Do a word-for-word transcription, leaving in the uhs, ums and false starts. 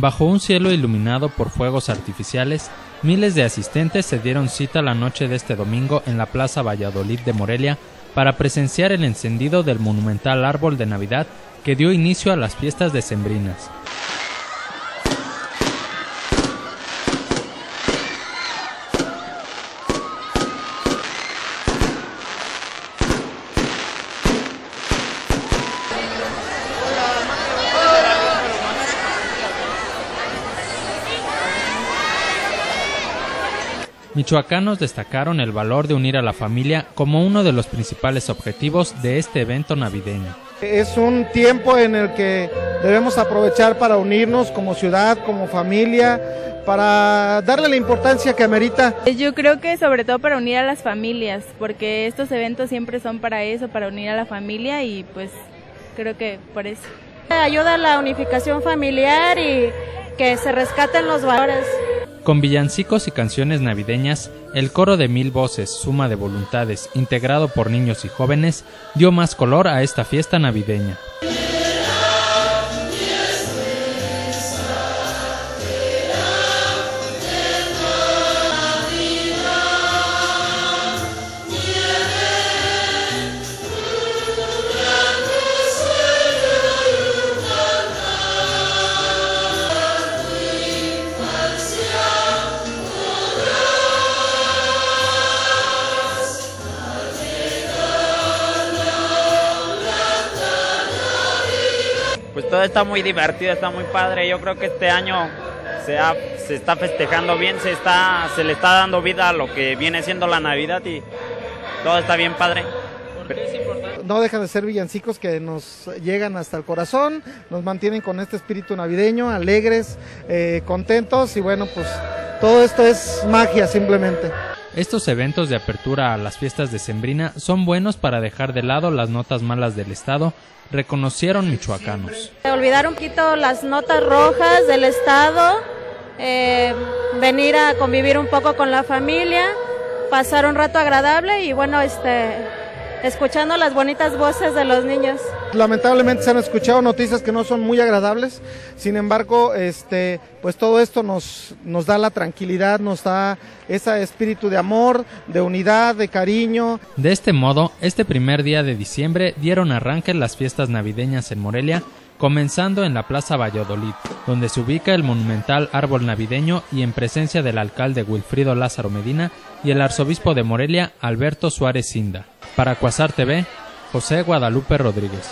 Bajo un cielo iluminado por fuegos artificiales, miles de asistentes se dieron cita la noche de este domingo en la Plaza Valladolid de Morelia para presenciar el encendido del monumental árbol de Navidad que dio inicio a las fiestas decembrinas. Michoacanos destacaron el valor de unir a la familia como uno de los principales objetivos de este evento navideño. Es un tiempo en el que debemos aprovechar para unirnos como ciudad, como familia, para darle la importancia que amerita. Yo creo que sobre todo para unir a las familias, porque estos eventos siempre son para eso, para unir a la familia, y pues creo que por eso. Ayuda a la unificación familiar y que se rescaten los valores. Con villancicos y canciones navideñas, el coro de mil voces, suma de voluntades, integrado por niños y jóvenes, dio más color a esta fiesta navideña. Todo está muy divertido, está muy padre. Yo creo que este año se, ha, se está festejando bien, se, está, se le está dando vida a lo que viene siendo la Navidad y todo está bien padre. ¿Por qué es importante? No dejan de ser villancicos que nos llegan hasta el corazón, nos mantienen con este espíritu navideño, alegres, eh, contentos, y bueno, pues todo esto es magia simplemente. Estos eventos de apertura a las fiestas decembrina son buenos para dejar de lado las notas malas del Estado, reconocieron michoacanos. Olvidar un poquito las notas rojas del Estado, eh, venir a convivir un poco con la familia, pasar un rato agradable y bueno, este, escuchando las bonitas voces de los niños. Lamentablemente se han escuchado noticias que no son muy agradables, sin embargo, este, pues todo esto nos, nos da la tranquilidad, nos da ese espíritu de amor, de unidad, de cariño. De este modo, este primer día de diciembre dieron arranque las fiestas navideñas en Morelia, comenzando en la Plaza Valladolid, donde se ubica el monumental árbol navideño y en presencia del alcalde Wilfrido Lázaro Medina y el arzobispo de Morelia, Alberto Suárez Inda. Para Cuasar T V, José Guadalupe Rodríguez.